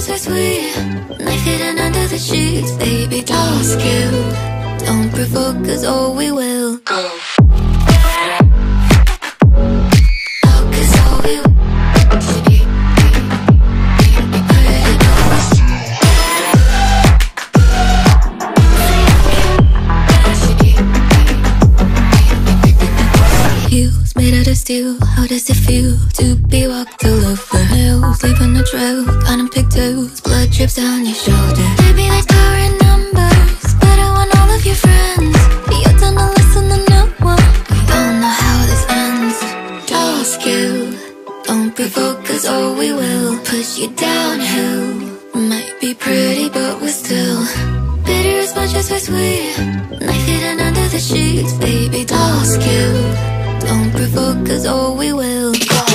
kisses are sweet, knife hidden under the sheets. Baby, don't skip, don't provoke us or we will go. How does it feel to be walked all over hills? Leave on the trail, caught in pigtails, blood drips down your shoulder. Baby, there's power in numbers, but I want all of your friends. You're done to listen to no one. We don't know how this ends. Don't skill, don't provoke us or we will push you downhill. Might be pretty, but we're still bitter as much as we're sweet. Knife hidden under the sheets, baby, don't skill. Don't provoke us or we will.